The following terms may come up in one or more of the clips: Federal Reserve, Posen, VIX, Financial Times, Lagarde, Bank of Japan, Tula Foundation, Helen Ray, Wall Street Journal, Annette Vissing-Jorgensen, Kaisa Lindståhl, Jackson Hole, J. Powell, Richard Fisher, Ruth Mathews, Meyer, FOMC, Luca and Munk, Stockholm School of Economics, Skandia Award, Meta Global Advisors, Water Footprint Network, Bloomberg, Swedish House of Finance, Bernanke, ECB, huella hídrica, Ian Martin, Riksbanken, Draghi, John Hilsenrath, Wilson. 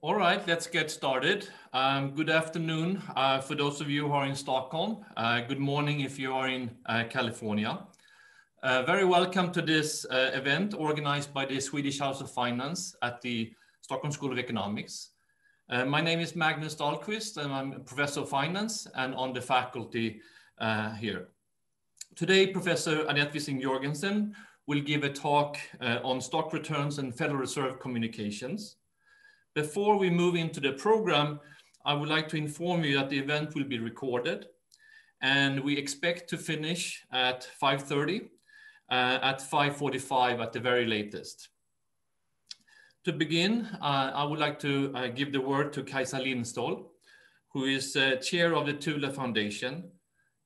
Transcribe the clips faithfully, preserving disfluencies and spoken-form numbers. All right, let's get started. Um, good afternoon uh, for those of you who are in Stockholm. Uh, good morning if you are in uh, California. Uh, very welcome to this uh, event organized by the Swedish House of Finance at the Stockholm School of Economics. Uh, my name is Magnus Dahlqvist and I'm a professor of finance and on the faculty uh, here. Today, Professor Annette Vissing-Jorgensen will give a talk uh, on stock returns and Federal Reserve communications. Before we move into the program, I would like to inform you that the event will be recorded and we expect to finish at five thirty, uh, at five forty-five at the very latest. To begin, uh, I would like to uh, give the word to Kaisa Lindståhl, who is uh, chair of the Tula Foundation.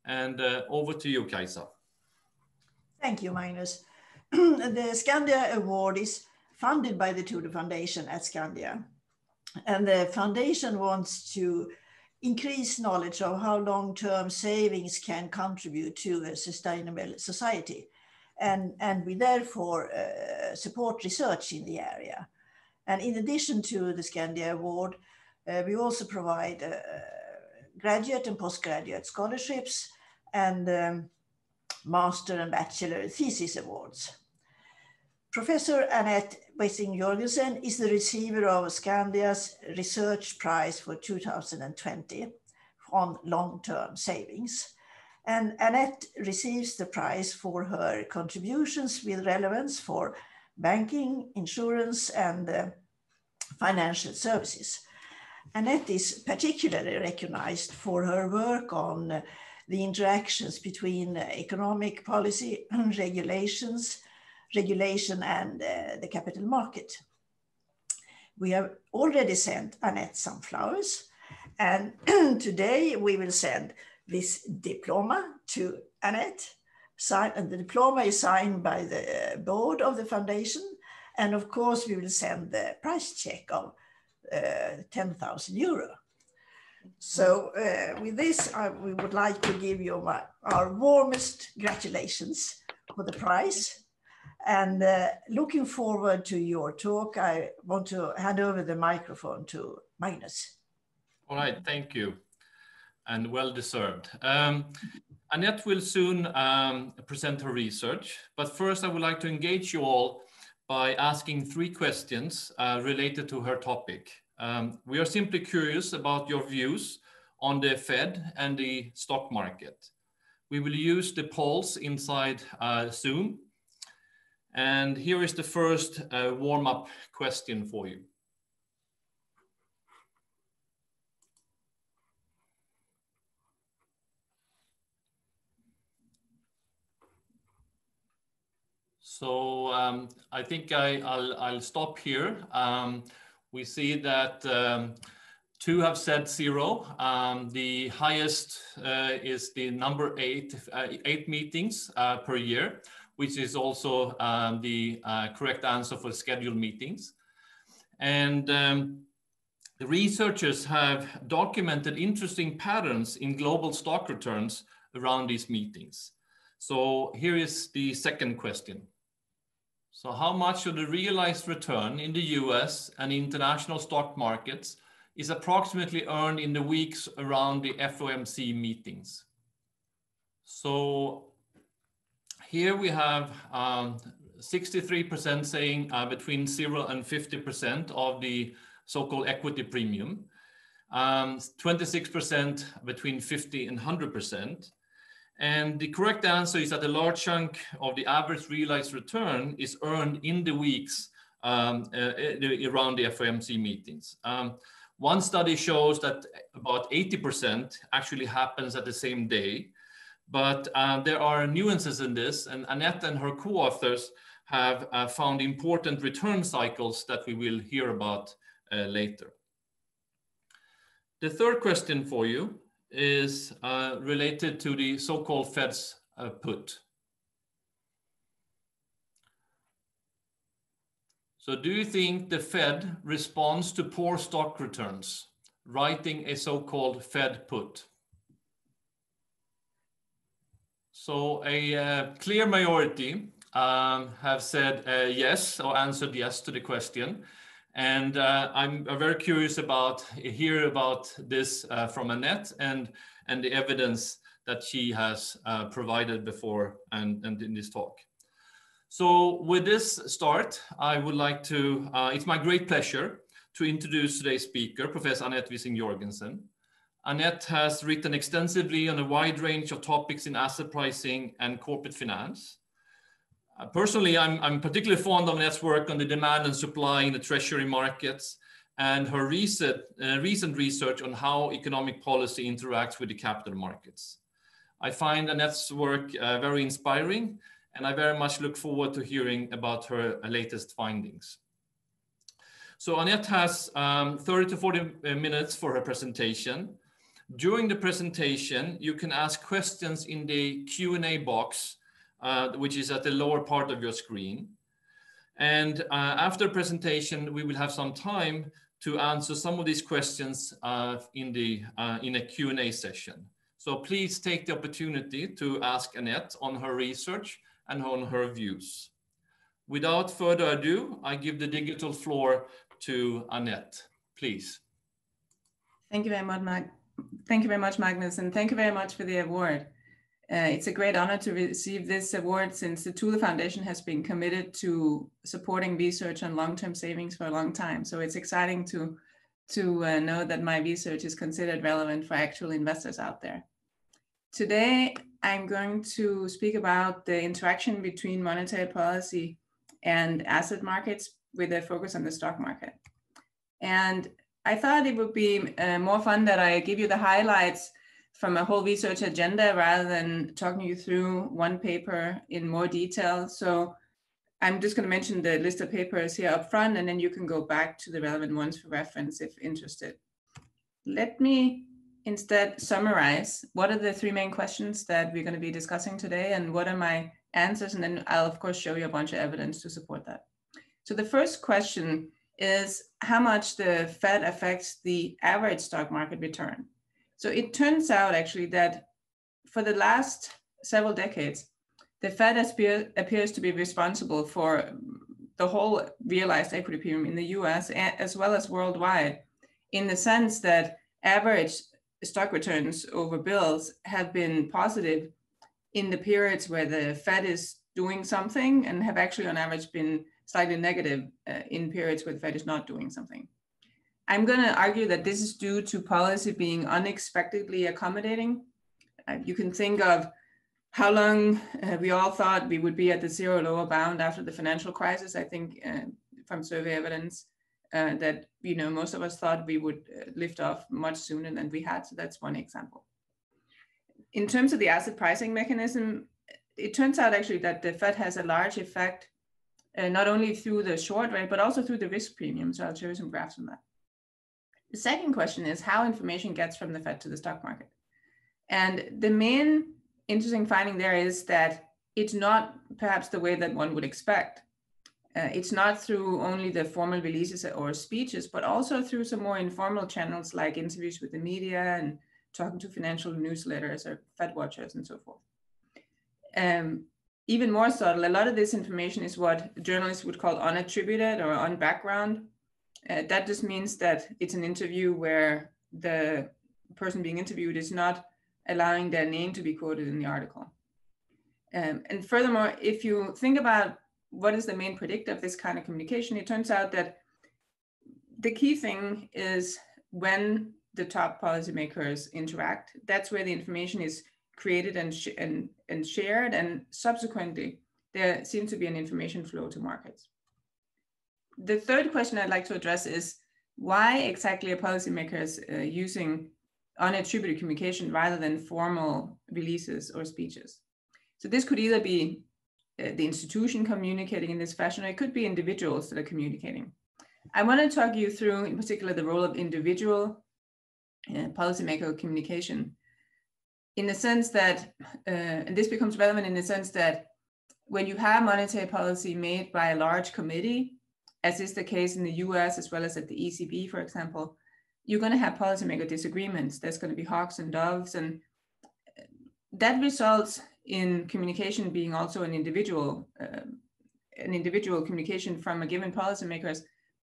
And uh, over to you, Kaisa. Thank you, Magnus. The Skandia Award is funded by the Tula Foundation at Skandia. And the foundation wants to increase knowledge of how long-term savings can contribute to a sustainable society. And, and we therefore uh, support research in the area. And in addition to the Skandia Award, uh, we also provide uh, graduate and postgraduate scholarships and um, master and bachelor thesis awards. Professor Annette Vissing-Jorgensen is the receiver of Skandia's Research Prize for two thousand twenty on long-term savings. And Annette receives the prize for her contributions with relevance for banking, insurance, and uh, financial services. Annette is particularly recognized for her work on uh, the interactions between uh, economic policy and regulations, regulation and uh, the capital market. We have already sent Annette some flowers, and today we will send this diploma to Annette. Sign, and the diploma is signed by the board of the foundation. And of course, we will send the price check of uh, ten thousand euro. So uh, with this, I, we would like to give you my, our warmest congratulations for the prize. And uh, looking forward to your talk, I want to hand over the microphone to Magnus. All right, thank you. And well deserved. Um, Annette will soon um, present her research, but first I would like to engage you all by asking three questions uh, related to her topic. Um, we are simply curious about your views on the Fed and the stock market. We will use the polls inside uh, Zoom. And here is the first uh, warm-up question for you. So um, I think I, I'll, I'll stop here. Um, we see that um, two have said zero. Um, the highest uh, is the number eight, uh, eight meetings uh, per year, which is also um, the uh, correct answer for scheduled meetings. And um, the researchers have documented interesting patterns in global stock returns around these meetings. So here is the second question. So how much of the realized return in the U S and international stock markets is approximately earned in the weeks around the F O M C meetings? So here we have sixty-three percent um, saying uh, between zero and fifty percent of the so-called equity premium, twenty-six percent um, between fifty and one hundred percent. And the correct answer is that a large chunk of the average realized return is earned in the weeks um, uh, around the F O M C meetings. Um, one study shows that about eighty percent actually happens at the same day, but uh, there are nuances in this, and Annette and her co-authors have uh, found important return cycles that we will hear about uh, later. The third question for you is uh, related to the so-called Fed's uh, put. So do you think the Fed responds to poor stock returns, writing a so-called Fed put? So a uh, clear majority um, have said uh, yes or answered yes to the question. And uh, I'm very curious about hear about this uh, from Annette and, and the evidence that she has uh, provided before and, and in this talk. So with this start, I would like to, uh, it's my great pleasure to introduce today's speaker, Professor Annette Vissing-Jorgensen. Annette has written extensively on a wide range of topics in asset pricing and corporate finance. Uh, personally, I'm, I'm particularly fond of Annette's work on the demand and supply in the treasury markets and her recent, uh, recent research on how economic policy interacts with the capital markets. I find Annette's work uh, very inspiring, and I very much look forward to hearing about her latest findings. So Annette has um, thirty to forty minutes for her presentation. During the presentation, you can ask questions in the Q and A box, uh, which is at the lower part of your screen. And uh, after the presentation, we will have some time to answer some of these questions uh, in, the, uh, in a Q and A session. So please take the opportunity to ask Annette on her research and on her views. Without further ado, I give the digital floor to Annette, please. Thank you very much, Mag thank you very much, Magnus, and thank you very much for the award. Uh, it's a great honor to receive this award since the Tula Foundation has been committed to supporting research on long-term savings for a long time. So it's exciting to, to uh, know that my research is considered relevant for actual investors out there. Today, I'm going to speak about the interaction between monetary policy and asset markets with a focus on the stock market. And I thought it would be uh, more fun that I give you the highlights from a whole research agenda rather than talking you through one paper in more detail. So I'm just going to mention the list of papers here up front, and then you can go back to the relevant ones for reference if interested. Let me instead summarize what are the three main questions that we're going to be discussing today and what are my answers, and then I'll of course show you a bunch of evidence to support that. So the first question is how much the Fed affects the average stock market return. So it turns out actually that for the last several decades, the Fed appear, appears to be responsible for the whole realized equity premium in the U S as well as worldwide, in the sense that average stock returns over bills have been positive in the periods where the Fed is doing something, and have actually on average been slightly negative uh, in periods where the Fed is not doing something. I'm going to argue that this is due to policy being unexpectedly accommodating. Uh, you can think of how long uh, we all thought we would be at the zero lower bound after the financial crisis. I think uh, from survey evidence, Uh, that, you know, most of us thought we would uh, lift off much sooner than we had. So that's one example. In terms of the asset pricing mechanism, it turns out actually that the Fed has a large effect, uh, not only through the short rate, but also through the risk premium. So I'll show you some graphs on that. The second question is how information gets from the Fed to the stock market. And the main interesting finding there is that it's not perhaps the way that one would expect. Uh, it's not through only the formal releases or speeches, but also through some more informal channels like interviews with the media and talking to financial newsletters or Fed watchers and so forth. Um, even more subtle, a lot of this information is what journalists would call unattributed or on background. Uh, that just means that it's an interview where the person being interviewed is not allowing their name to be quoted in the article. Um, and furthermore, if you think about what is the main predictor of this kind of communication? It turns out that the key thing is when the top policymakers interact, that's where the information is created and, sh and, and shared, and subsequently, there seems to be an information flow to markets. The third question I'd like to address is why exactly are policymakers uh, using unattributed communication rather than formal releases or speeches? So this could either be the institution communicating in this fashion, or it could be individuals that are communicating. I want to talk you through, in particular, the role of individual uh, policymaker communication, in the sense that, uh, and this becomes relevant in the sense that when you have monetary policy made by a large committee, as is the case in the U S as well as at the E C B, for example, you're going to have policymaker disagreements. There's going to be hawks and doves, and that results in communication being also an individual, uh, an individual communication from a given policymakers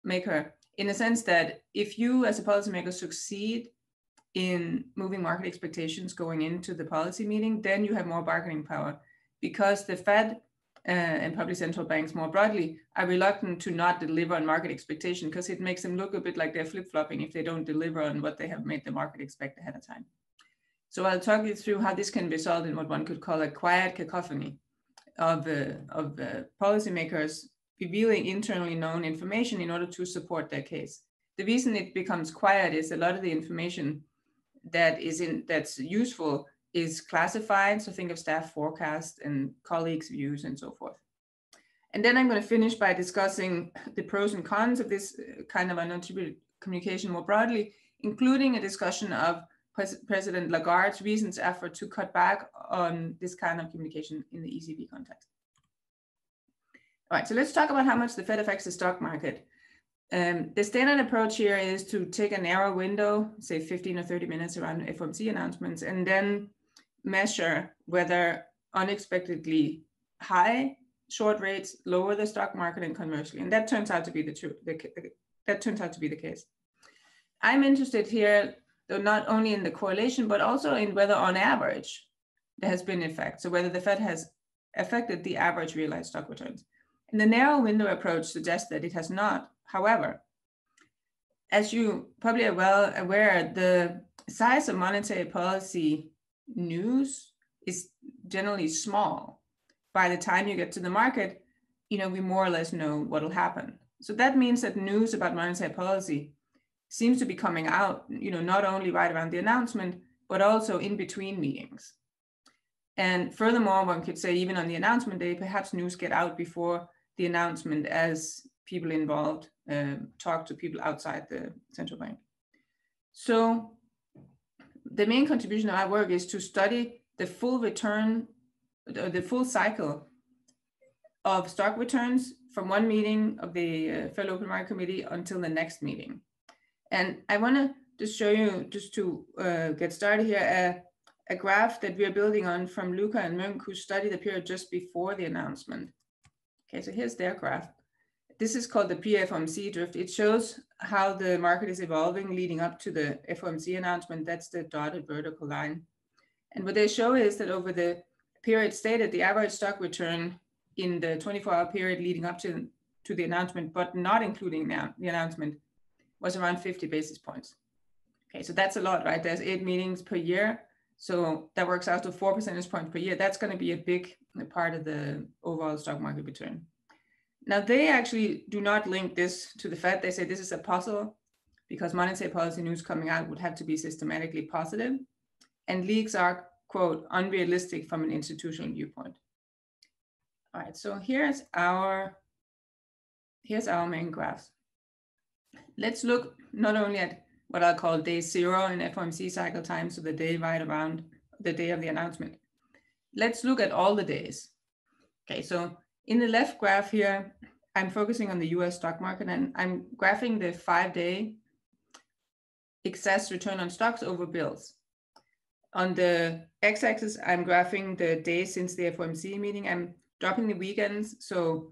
maker, in a sense that if you as a policymaker succeed in moving market expectations going into the policy meeting, then you have more bargaining power, because the Fed uh, and probably central banks more broadly are reluctant to not deliver on market expectation, because it makes them look a bit like they're flip-flopping if they don't deliver on what they have made the market expect ahead of time. So I'll talk you through how this can result in what one could call a quiet cacophony of the, of the policymakers revealing internally known information in order to support their case. The reason it becomes quiet is a lot of the information that is in, that's useful is classified. So think of staff forecasts and colleagues' views and so forth. And then I'm going to finish by discussing the pros and cons of this kind of unattributed communication more broadly, including a discussion of President Lagarde's recent effort to cut back on this kind of communication in the E C B context. All right, so let's talk about how much the Fed affects the stock market. Um, the standard approach here is to take a narrow window, say fifteen or thirty minutes around F O M C announcements, and then measure whether unexpectedly high short rates lower the stock market, and conversely. And that turns out to be the true. The, that turns out to be the case. I'm interested here, though, not only in the correlation, but also in whether on average there has been effect. So whether the Fed has affected the average realized stock returns. And the narrow window approach suggests that it has not. However, as you probably are well aware, the size of monetary policy news is generally small. By the time you get to the market, you know, we more or less know what will happen. So that means that news about monetary policy seems to be coming out, you know, not only right around the announcement, but also in between meetings. And furthermore, one could say even on the announcement day, perhaps news get out before the announcement as people involved um, talk to people outside the central bank. So the main contribution of our work is to study the full return, the full cycle of stock returns from one meeting of the uh, Federal Open Market Committee until the next meeting. And I want to just show you, just to uh, get started here, uh, a graph that we are building on from Luca and Munk, who studied the period just before the announcement. Okay, so here's their graph. This is called the pre-F O M C drift. It shows how the market is evolving leading up to the F O M C announcement. That's the dotted vertical line. And what they show is that over the period stated, the average stock return in the twenty-four hour period leading up to, to the announcement, but not including now, the announcement, was around fifty basis points. Okay, so that's a lot, right? There's eight meetings per year. So that works out to four percentage points per year. That's going to be a big part of the overall stock market return. Now, they actually do not link this to the Fed. They say this is a puzzle, because monetary policy news coming out would have to be systematically positive, and leaks are, quote, unrealistic from an institutional viewpoint. All right, so here's our, here's our main graphs. Let's look not only at what I'll call day zero in F O M C cycle time, so the day right around the day of the announcement. Let's look at all the days. Okay, so in the left graph here, I'm focusing on the U S stock market, and I'm graphing the five-day excess return on stocks over bills. On the x-axis, I'm graphing the days since the F O M C meeting. I'm dropping the weekends, so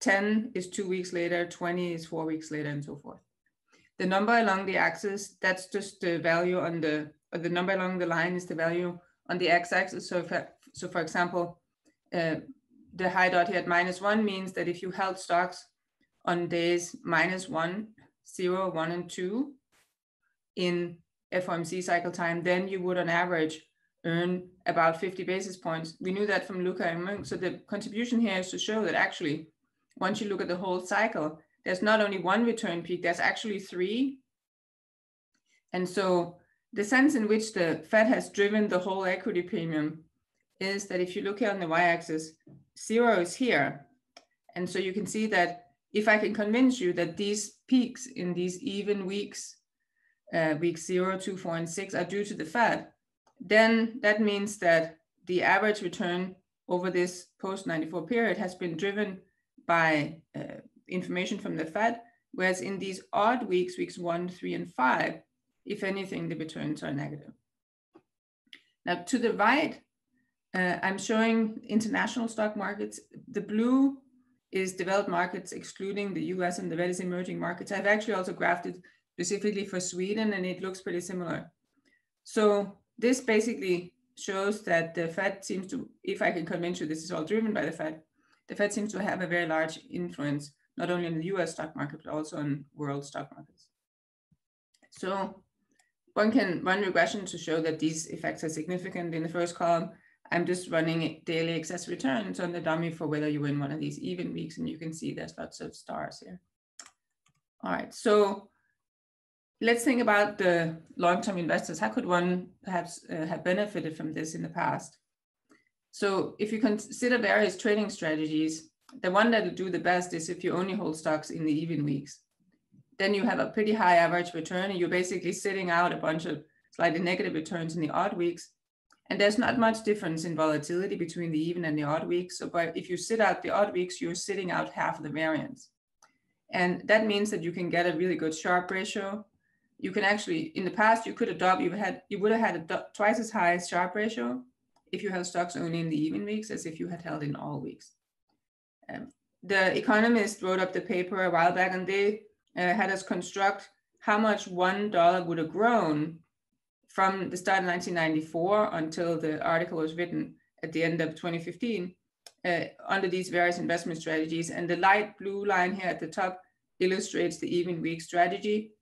ten is two weeks later, twenty is four weeks later, and so forth. The number along the axis, that's just the value on the, or the number along the line is the value on the x-axis. So, if, so for example, uh, the high dot here at minus one means that if you held stocks on days minus one, zero, one, and two in F O M C cycle time, then you would on average earn about fifty basis points. We knew that from Luca and Munk. So the contribution here is to show that actually, once you look at the whole cycle, there's not only one return peak, there's actually three. And so the sense in which the Fed has driven the whole equity premium is that if you look here on the y-axis, zero is here. And so you can see that if I can convince you that these peaks in these even weeks, uh, week zero, two, four, and six are due to the Fed, then that means that the average return over this post ninety-four period has been driven by uh, information from the Fed, whereas in these odd weeks, weeks one, three, and five, if anything, the returns are negative. Now to the right, Uh, I'm showing international stock markets. The blue is developed markets excluding the U S and the various emerging markets. I've actually also grafted specifically for Sweden, and it looks pretty similar. So this basically shows that the Fed seems to, if I can convince you this is all driven by the Fed, the Fed seems to have a very large influence, not only in the U S stock market, but also in world stock markets. So one can run regression to show that these effects are significant. In the first column, I'm just running daily excess returns on the dummy for whether you win one of these even weeks, and you can see there's lots of stars here. All right, so let's think about the long-term investors. How could one perhaps uh, have benefited from this in the past? So if you consider various trading strategies, the one that will do the best is if you only hold stocks in the even weeks. Then you have a pretty high average return, and you're basically sitting out a bunch of slightly negative returns in the odd weeks. And there's not much difference in volatility between the even and the odd weeks. So by, if you sit out the odd weeks, you're sitting out half of the variance. And that means that you can get a really good Sharpe ratio. You can actually, in the past, you could adopt, you had, you would have had a twice as high Sharpe ratio if you held stocks only in the even weeks as if you had held in all weeks. Um, the Economist wrote up the paper a while back, and they uh, had us construct how much one dollar would have grown from the start of nineteen ninety-four until the article was written at the end of twenty fifteen uh, under these various investment strategies. And the light blue line here at the top illustrates the even week strategy.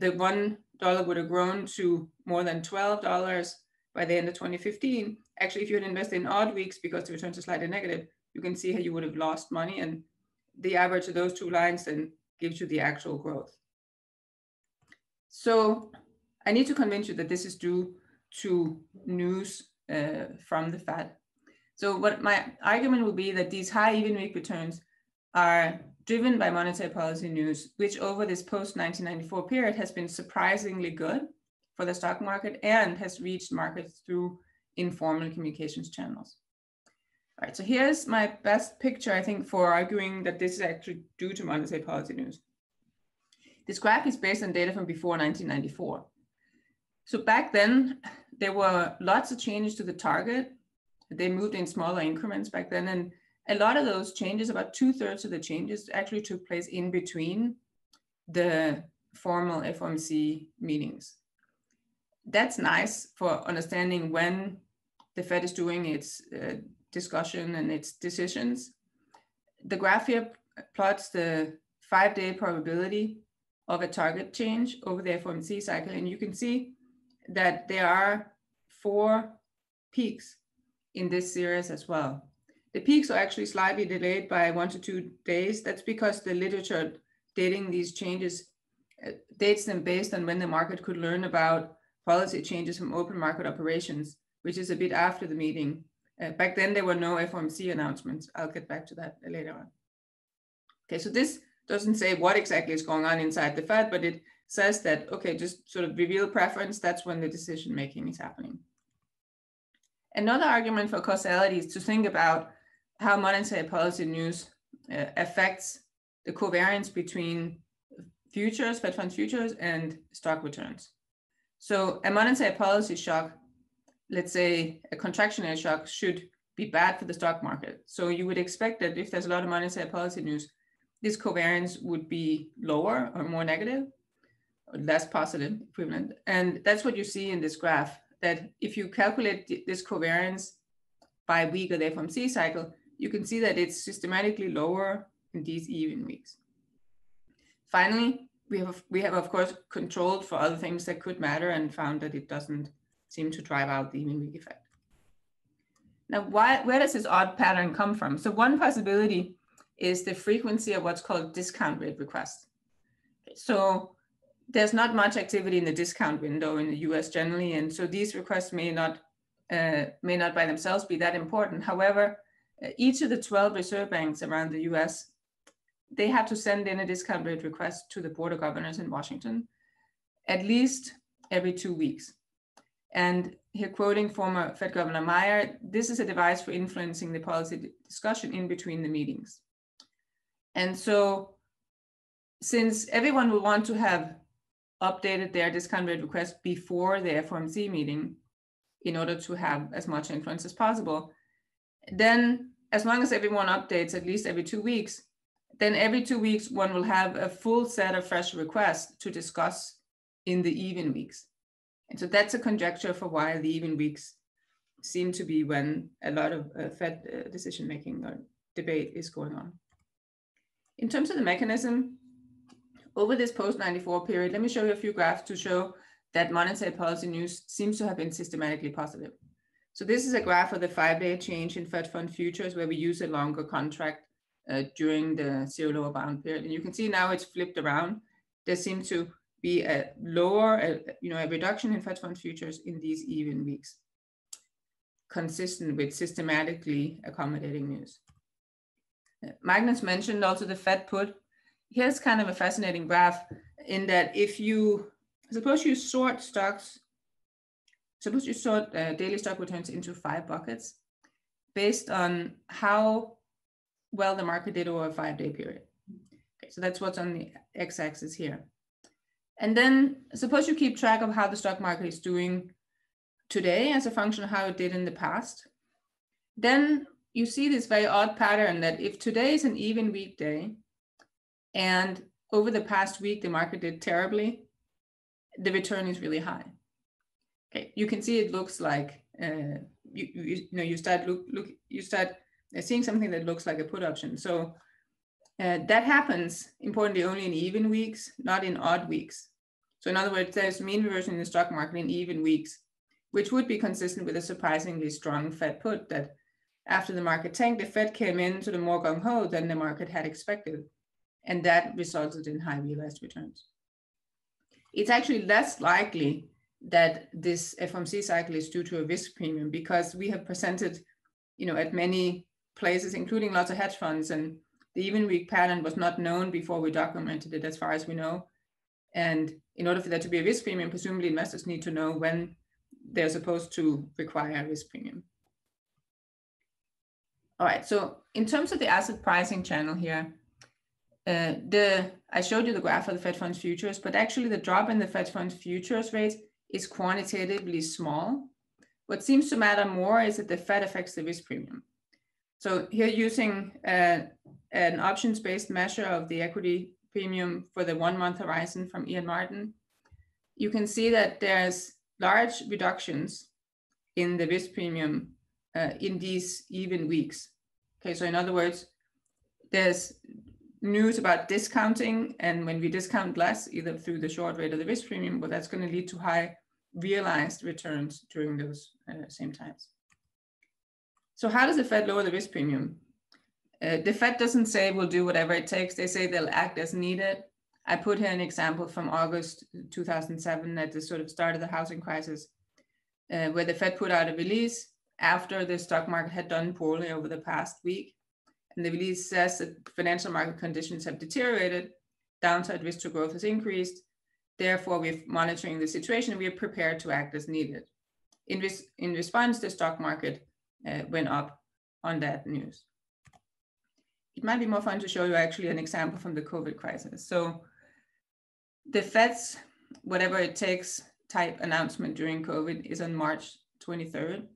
The one dollar would have grown to more than twelve dollars by the end of twenty fifteen. Actually, if you had invested in odd weeks because the returns are slightly negative, you can see how you would have lost money, and the average of those two lines then gives you the actual growth. So I need to convince you that this is due to news uh, from the Fed. So what my argument will be that these high even week returns are driven by monetary policy news, which over this post nineteen ninety-four period has been surprisingly good for the stock market and has reached markets through informal communications channels. All right, so here's my best picture, I think, for arguing that this is actually due to monetary policy news. This graph is based on data from before nineteen ninety-four. So back then, there were lots of changes to the target. They moved in smaller increments back then. And a lot of those changes, about two thirds of the changes, actually took place in between the formal F O M C meetings. That's nice for understanding when the Fed is doing its uh, discussion and its decisions. The graph here plots the five-day probability of a target change over the F O M C cycle. And you can see that there are four peaks in this series as well. The peaks are actually slightly delayed by one to two days. That's because the literature dating these changes uh, dates them based on when the market could learn about policy changes from open market operations, which is a bit after the meeting. Uh, back then, there were no F O M C announcements. I'll get back to that later on. Okay, so this doesn't say what exactly is going on inside the Fed, but it says that, okay, just sort of reveal preference, that's when the decision-making is happening. Another argument for causality is to think about how monetary policy news uh, affects the covariance between futures, Fed funds futures, and stock returns. So a monetary policy shock, let's say a contractionary shock, should be bad for the stock market. So you would expect that if there's a lot of monetary policy news, this covariance would be lower or more negative, or less positive equivalent. And that's what you see in this graph, that if you calculate this covariance by week of the F O M C cycle, you can see that it's systematically lower in these even weeks. Finally, we have, we have of course controlled for other things that could matter and found that it doesn't seem to drive out the even week effect. Now, why, where does this odd pattern come from? So one possibility is the frequency of what's called discount rate requests. So there's not much activity in the discount window in the U S generally, and so these requests may not, uh, may not by themselves be that important. However, each of the twelve reserve banks around the U S, they have to send in a discount rate request to the Board of Governors in Washington at least every two weeks. And here quoting former Fed Governor Meyer, this is a device for influencing the policy discussion in between the meetings. And so since everyone will want to have updated their discount rate request before the F O M C meeting in order to have as much influence as possible, then as long as everyone updates at least every two weeks, Then every two weeks, one will have a full set of fresh requests to discuss in the even weeks. And so that's a conjecture for why the even weeks seem to be when a lot of uh, Fed uh, decision-making or debate is going on. In terms of the mechanism, over this post ninety-four period, let me show you a few graphs to show that monetary policy news seems to have been systematically positive. So this is a graph of the five-day change in Fed fund futures where we use a longer contract uh, during the zero lower bound period. And you can see now it's flipped around. There seems to be a lower, a, you know, a reduction in Fed fund futures in these even weeks, consistent with systematically accommodating news. Magnus mentioned also the Fed put. Here's kind of a fascinating graph in that if you, suppose you sort stocks, suppose you sort uh, daily stock returns into five buckets based on how well the market did over a five-day period. Okay, so that's what's on the x-axis here. And then suppose you keep track of how the stock market is doing today as a function of how it did in the past. Then you see this very odd pattern that if today is an even weekday and over the past week, the market did terribly, the return is really high. Okay, you can see it looks like, uh, you, you, you know, you start, look, look, you start seeing something that looks like a put option. So uh, that happens, importantly, only in even weeks, not in odd weeks. So in other words, there's mean reversion in the stock market in even weeks, which would be consistent with a surprisingly strong Fed put that after the market tanked, the Fed came in to the more gung-ho than the market had expected. And that resulted in high realized returns. It's actually less likely that this F O M C cycle is due to a risk premium because we have presented, you know, at many places, including lots of hedge funds, and the even week pattern was not known before we documented it as far as we know. And in order for there to be a risk premium, presumably investors need to know when they're supposed to require a risk premium. All right, so in terms of the asset pricing channel here, Uh, the, I showed you the graph of the Fed funds futures, but actually the drop in the Fed funds futures rate is quantitatively small. What seems to matter more is that the Fed affects the risk premium. So here using uh, an options-based measure of the equity premium for the one-month horizon from Ian Martin, you can see that there's large reductions in the risk premium uh, in these even weeks. Okay, so in other words, there's news about discounting, and when we discount less, either through the short rate or the risk premium, well, that's going to lead to high realized returns during those uh, same times. So how does the Fed lower the risk premium? Uh, the Fed doesn't say we'll do whatever it takes. They say they'll act as needed. I put here an example from August two thousand seven at the sort of start of the housing crisis, uh, where the Fed put out a release after the stock market had done poorly over the past week. And the release says that financial market conditions have deteriorated, downside risk to growth has increased. Therefore, we're monitoring the situation. We are prepared to act as needed. In, res in response, the stock market uh, went up on that news. It might be more fun to show you actually an example from the COVID crisis. So the Fed's whatever it takes type announcement during COVID is on March twenty-third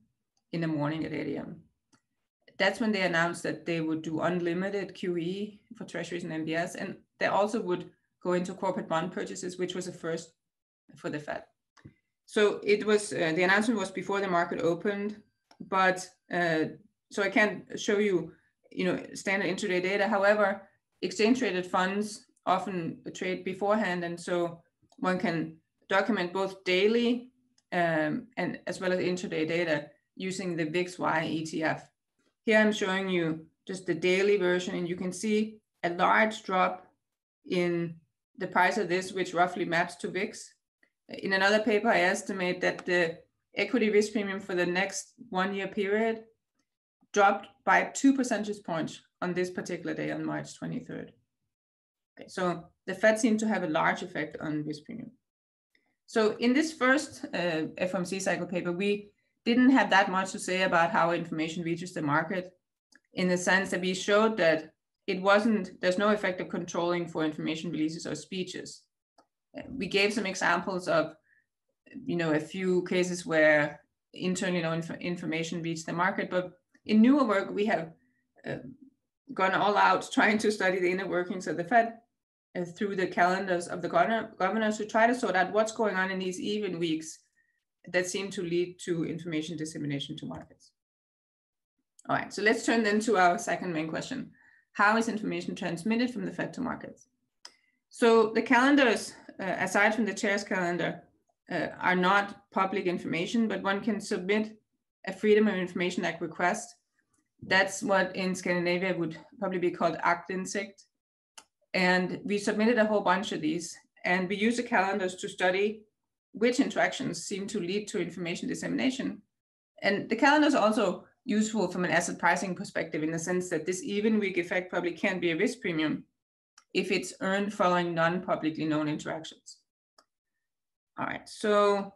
in the morning at eight A M That's when they announced that they would do unlimited Q E for treasuries and M B S. And they also would go into corporate bond purchases, which was a first for the Fed. So it was, uh, the announcement was before the market opened, but uh, so I can't show you, you know, standard intraday data. However, exchange traded funds often trade beforehand. And so one can document both daily um, and as well as intraday data using the V I X Y E T F. Here I'm showing you just the daily version, and you can see a large drop in the price of this, which roughly maps to V I X. In another paper, I estimate that the equity risk premium for the next one-year period dropped by two percentage points on this particular day on March twenty-third. Okay, so the Fed seemed to have a large effect on risk premium. So in this first uh, F O M C cycle paper, we didn't have that much to say about how information reaches the market, in the sense that we showed that it wasn't, there's no effect of controlling for information releases or speeches. We gave some examples of, you know, a few cases where internal you know, inf information reached the market, but in newer work, we have uh, gone all out trying to study the inner workings of the Fed uh, through the calendars of the governor, governors to try to sort out what's going on in these even weeks that seem to lead to information dissemination to markets. All right, so let's turn then to our second main question. How is information transmitted from the Fed to markets? So the calendars, uh, aside from the chair's calendar, uh, are not public information, but one can submit a Freedom of Information Act request. That's what in Scandinavia would probably be called Aktinsikt. And we submitted a whole bunch of these, and we use the calendars to study which interactions seem to lead to information dissemination. And the calendars are also useful from an asset pricing perspective in the sense that this even week effect probably can't be a risk premium if it's earned following non-publicly known interactions. All right, so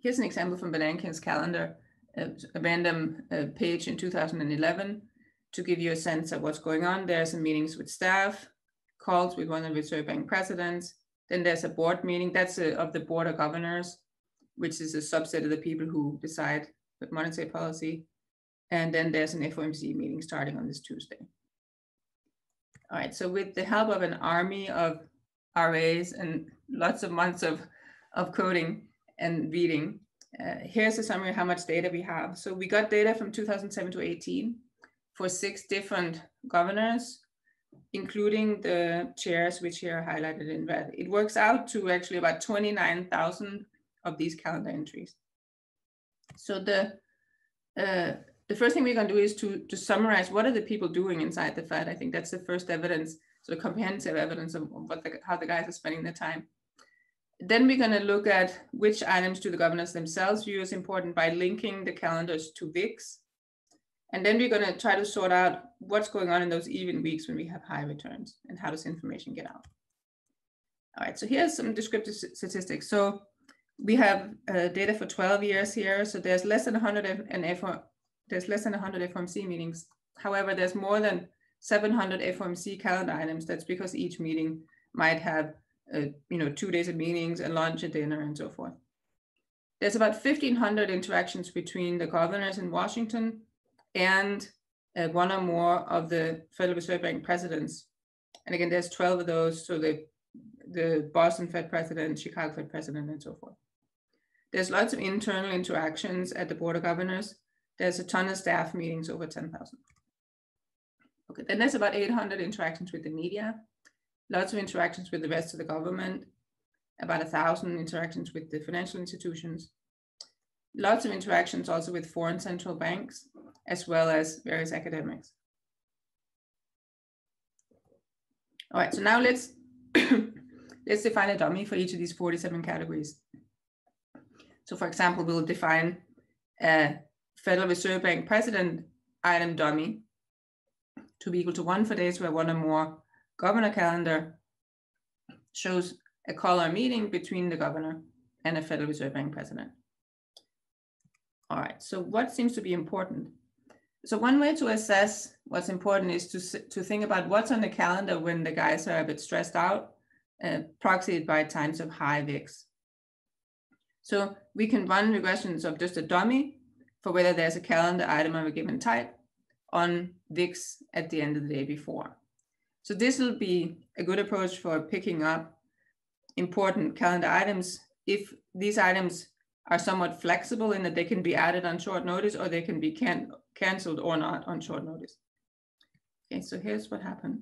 here's an example from Bernanke's calendar, a, a random uh, page in two thousand eleven to give you a sense of what's going on. There's some meetings with staff, calls with one of the Reserve Bank presidents, then there's a board meeting, that's a, of the Board of Governors, which is a subset of the people who decide the monetary policy. And then there's an F O M C meeting starting on this Tuesday. All right, so with the help of an army of R As and lots of months of, of coding and reading, uh, here's a summary of how much data we have. So we got data from two thousand seven to eighteen for six different governors, including the chairs, which here are highlighted in red. It works out to actually about twenty-nine thousand of these calendar entries. So the, uh, the first thing we're going to do is to, to summarize what are the people doing inside the Fed. I think that's the first evidence, sort of comprehensive evidence of what the, how the guys are spending their time. Then we're going to look at which items do the governors themselves view as important by linking the calendars to V I X. And then we're going to try to sort out what's going on in those even weeks when we have high returns and how does information get out. All right, so here's some descriptive statistics. So we have uh, data for twelve years here. So there's less than one hundred and F O M C. There's less than one hundred F O M C meetings. However, there's more than seven hundred F O M C calendar items. That's because each meeting might have, uh, you know, two days of meetings, a lunch, a dinner, and so forth. There's about fifteen hundred interactions between the governors in Washington and uh, one or more of the Federal Reserve Bank presidents. And again, there's twelve of those. So the, the Boston Fed president, Chicago Fed president, and so forth. There's lots of internal interactions at the Board of Governors. There's a ton of staff meetings, over ten thousand. Okay, then there's about eight hundred interactions with the media, lots of interactions with the rest of the government, about one thousand interactions with the financial institutions, lots of interactions also with foreign central banks, as well as various academics. All right, so now let's, let's define a dummy for each of these forty-seven categories. So for example, we'll define a Federal Reserve Bank president item dummy to be equal to one for days where one or more governor calendar shows a call or meeting between the governor and a Federal Reserve Bank president. All right, so what seems to be important? So one way to assess what's important is to, to think about what's on the calendar when the guys are a bit stressed out, uh, proxied by times of high V I X. So we can run regressions of just a dummy for whether there's a calendar item of a given type on V I X at the end of the day before. So this will be a good approach for picking up important calendar items if these items are somewhat flexible in that they can be added on short notice or they can be can canceled or not on short notice. Okay, so here's what happened.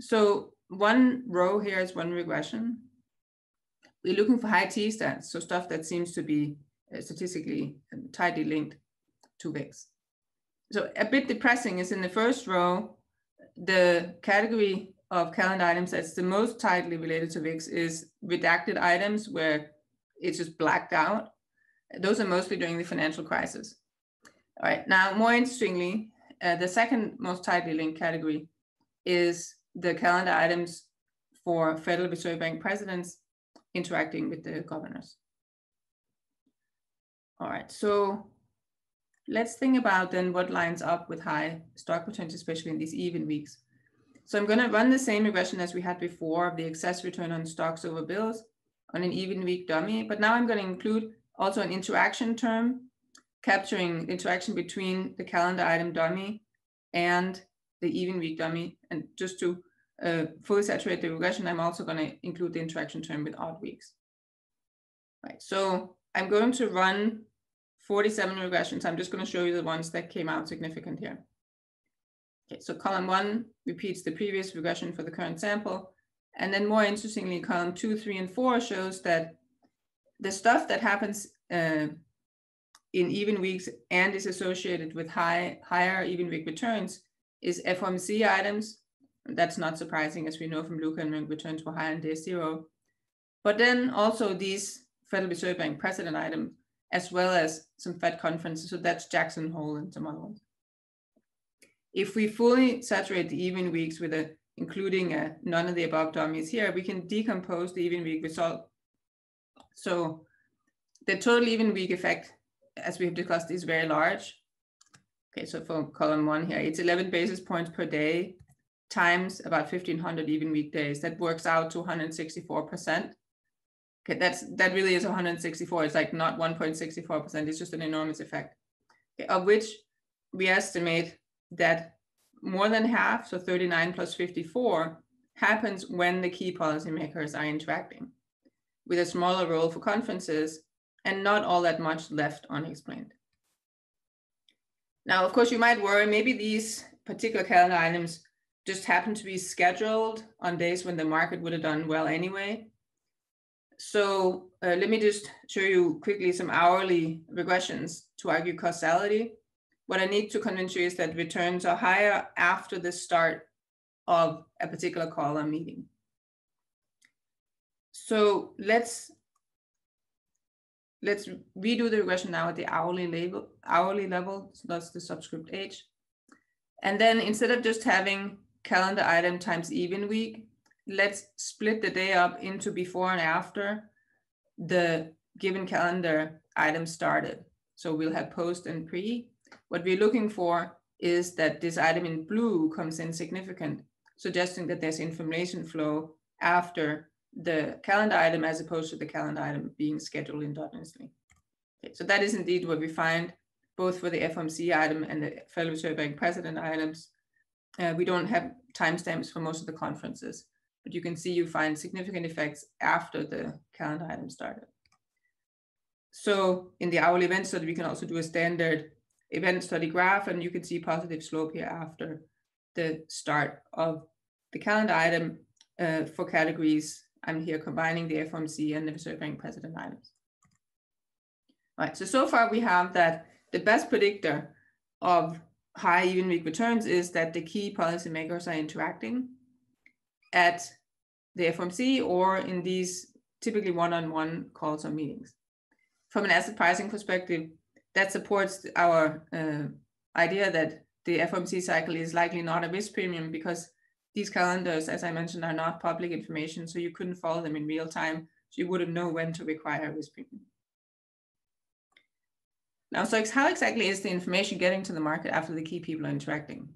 So one row here is one regression. We're looking for high T stats, so stuff that seems to be statistically tightly linked to V I X. So a bit depressing is in the first row, the category of calendar items that's the most tightly related to V I X is redacted items where it's just blacked out. Those are mostly during the financial crisis. All right, now more interestingly, uh, the second most tightly linked category is the calendar items for Federal Reserve Bank presidents interacting with the governors. All right, so let's think about then what lines up with high stock returns, especially in these even weeks. So I'm going to run the same regression as we had before of the excess return on stocks over bills on an even week dummy, but now I'm going to include also an interaction term capturing the interaction between the calendar item dummy and the even week dummy. And just to uh, fully saturate the regression, I'm also going to include the interaction term with odd weeks. Right, so I'm going to run forty-seven regressions. I'm just going to show you the ones that came out significant here. Okay, so column one repeats the previous regression for the current sample. And then more interestingly, column two, three, and four shows that the stuff that happens uh, in even weeks and is associated with high, higher even week returns is F O M C items. That's not surprising, as we know from Luca and Munk, returns were high on day zero. But then also these Federal Reserve Bank precedent items, as well as some Fed conferences. So that's Jackson Hole and some other ones. If we fully saturate the even weeks with a, including a none of the above dummies here, we can decompose the even week result. So the total even week effect, as we have discussed, is very large. Okay, so for column one here, it's eleven basis points per day times about fifteen hundred even week days. That works out to one hundred sixty-four percent. Okay, that's, that really is one hundred sixty-four. It's like not one point six four percent. It's just an enormous effect, okay, of which we estimate that more than half, so thirty-nine plus fifty-four, happens when the key policymakers are interacting, with a smaller role for conferences and not all that much left unexplained. Now, of course, you might worry, maybe these particular calendar items just happen to be scheduled on days when the market would have done well anyway. So uh, let me just show you quickly some hourly regressions to argue causality. What I need to convince you is that returns are higher after the start of a particular call or meeting. So let's let's redo the regression now at the hourly label, hourly level, so that's the subscript H. And then instead of just having calendar item times even week, let's split the day up into before and after the given calendar item started. So we'll have post and pre. What we're looking for is that this item in blue comes in significant, suggesting that there's information flow after the calendar item as opposed to the calendar item being scheduled endogenously. Okay, so that is indeed what we find both for the F O M C item and the Federal Reserve Bank precedent items. Uh, we don't have timestamps for most of the conferences, but you can see you find significant effects after the calendar item started. So in the hourly event study, we can also do a standard event study graph, and you can see positive slope here after the start of the calendar item uh, for categories. I'm here combining the F O M C and the Reserve Bank precedent items. All right, so, so far we have that the best predictor of high even week returns is that the key policymakers are interacting at the F O M C or in these typically one-on-one calls or meetings. From an asset pricing perspective, that supports our uh, idea that the F O M C cycle is likely not a risk premium because these calendars, as I mentioned, are not public information, so you couldn't follow them in real time, so you wouldn't know when to require a risk premium. Now, so how exactly is the information getting to the market after the key people are interacting?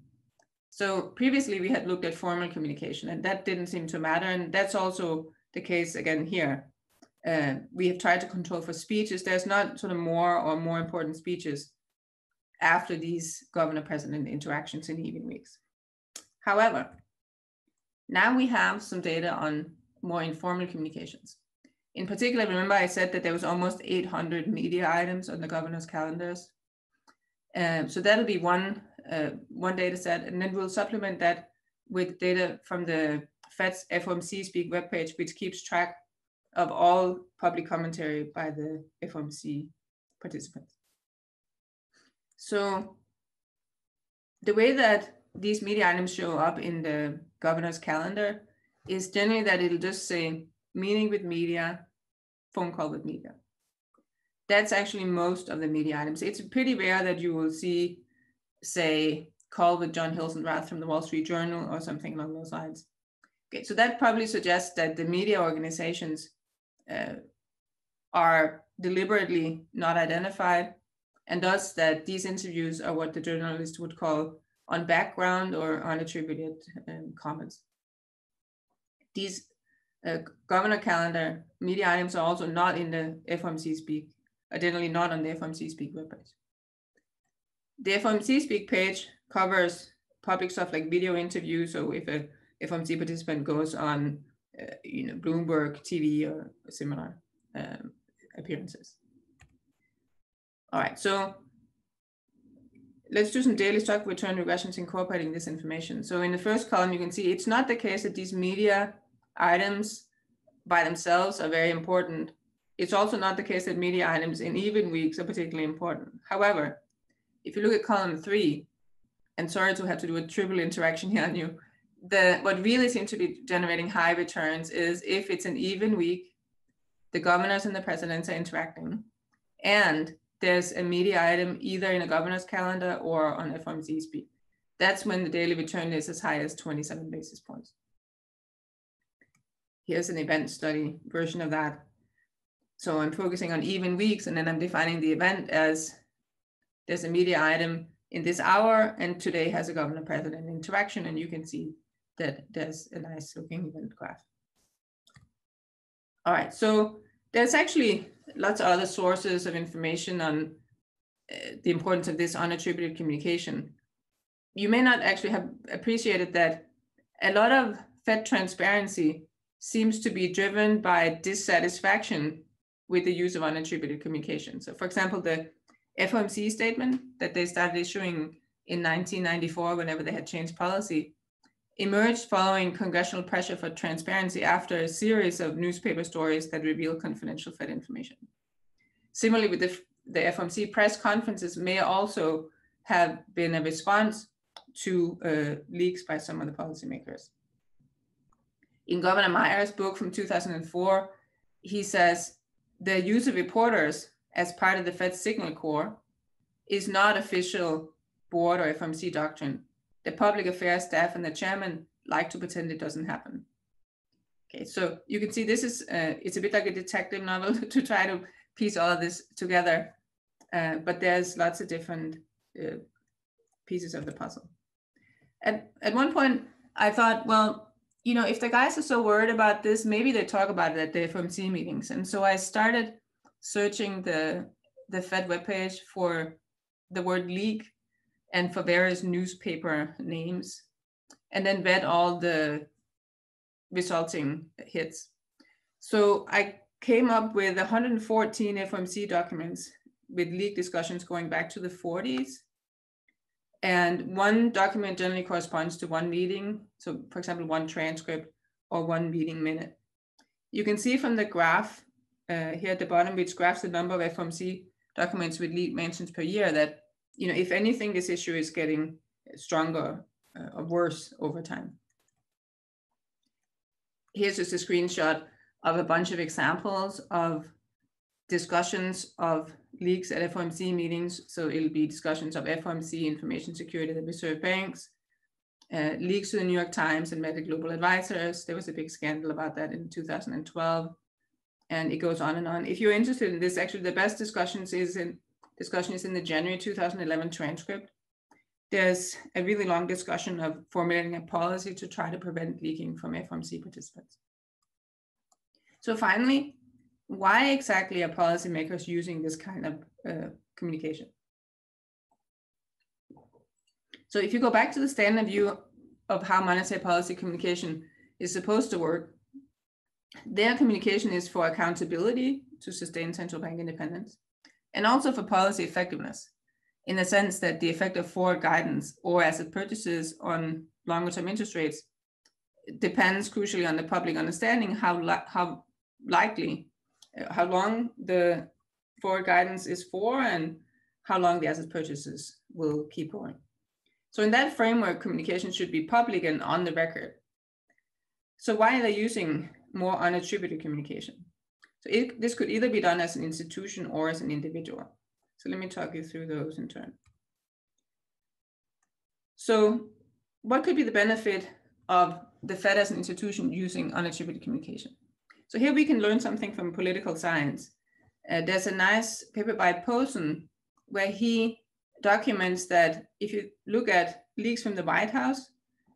So previously we had looked at formal communication, and that didn't seem to matter, and that's also the case again here. Uh, we have tried to control for speeches. There's not sort of more or more important speeches after these governor-president interactions in even weeks. However, now we have some data on more informal communications. In particular, remember I said that there was almost eight hundred media items on the governor's calendars. Uh, so that'll be one, uh, one data set, and then we'll supplement that with data from the Fed's F O M C Speak webpage, which keeps track of all public commentary by the F O M C participants. So the way that these media items show up in the governor's calendar is generally that it'll just say meeting with media, phone call with media. That's actually most of the media items. It's pretty rare that you will see, say, call with John Hilsenrath from the Wall Street Journal or something along those lines. Okay, so that probably suggests that the media organizations Uh, are deliberately not identified, and thus that these interviews are what the journalist would call on background or unattributed um, comments. These uh, governor calendar media items are also not in the F O M C Speak, generally not on the F O M C Speak webpage. The F O M C's big page covers public stuff like video interviews. So if a F O M C participant goes on, uh, you know, Bloomberg T V or similar um, appearances. All right, so let's do some daily stock return regressions incorporating this information. So in the first column, you can see it's not the case that these media items by themselves are very important. It's also not the case that media items in even weeks are particularly important. However, if you look at column three, and sorry to have to do a triple interaction here on you, the, what really seems to be generating high returns is if it's an even week, the governors and the presidents are interacting, and there's a media item either in a governor's calendar or on F O M C speak. That's when the daily return is as high as twenty-seven basis points. Here's an event study version of that. So I'm focusing on even weeks, and then I'm defining the event as there's a media item in this hour, and today has a governor-president interaction, and you can see that there's a nice looking event graph. All right, so there's actually lots of other sources of information on uh, the importance of this unattributed communication. You may not actually have appreciated that a lot of Fed transparency seems to be driven by dissatisfaction with the use of unattributed communication. So for example, the F O M C statement that they started issuing in nineteen ninety-four, whenever they had changed policy, emerged following congressional pressure for transparency after a series of newspaper stories that reveal confidential Fed information. Similarly, with the, the F O M C press conferences may also have been a response to uh, leaks by some of the policymakers. In Governor Meyer's book from two thousand four, he says, the use of reporters as part of the Fed Signal Corps is not official board or F O M C doctrine. The public affairs staff and the chairman like to pretend it doesn't happen. Okay, so you can see this is, uh, it's a bit like a detective novel to try to piece all of this together, uh, but there's lots of different uh, pieces of the puzzle. At, at one point, I thought, well, you know, if the guys are so worried about this, maybe they talk about it at the F O M C meetings. And so I started searching the, the Fed webpage for the word leak and for various newspaper names, and then read all the resulting hits. So I came up with one hundred fourteen F O M C documents with leak discussions going back to the forties. And one document generally corresponds to one meeting. So for example, one transcript or one meeting minute. You can see from the graph uh, here at the bottom, which graphs the number of F O M C documents with leak mentions per year, that you know, if anything, this issue is getting stronger uh, or worse over time. Here's just a screenshot of a bunch of examples of discussions of leaks at F O M C meetings. So it'll be discussions of F O M C information security at the Reserve Banks, uh, leaks to the New York Times and Meta Global Advisors. There was a big scandal about that in two thousand twelve, and it goes on and on. If you're interested in this, actually the best discussions is in Discussion is in the January two thousand eleven transcript. There's a really long discussion of formulating a policy to try to prevent leaking from F O M C participants. So finally, why exactly are policymakers using this kind of uh, communication? So if you go back to the standard view of how monetary policy communication is supposed to work, their communication is for accountability to sustain central bank independence, and also for policy effectiveness, in the sense that the effect of forward guidance or asset purchases on longer-term interest rates depends crucially on the public understanding how, li how likely, uh, how long the forward guidance is for and how long the asset purchases will keep going. So in that framework, communication should be public and on the record. So why are they using more unattributed communication? So it, this could either be done as an institution or as an individual. So let me talk you through those in turn. So what could be the benefit of the Fed as an institution using unattributed communication? So here we can learn something from political science. Uh, there's a nice paper by Posen where he documents that if you look at leaks from the White House,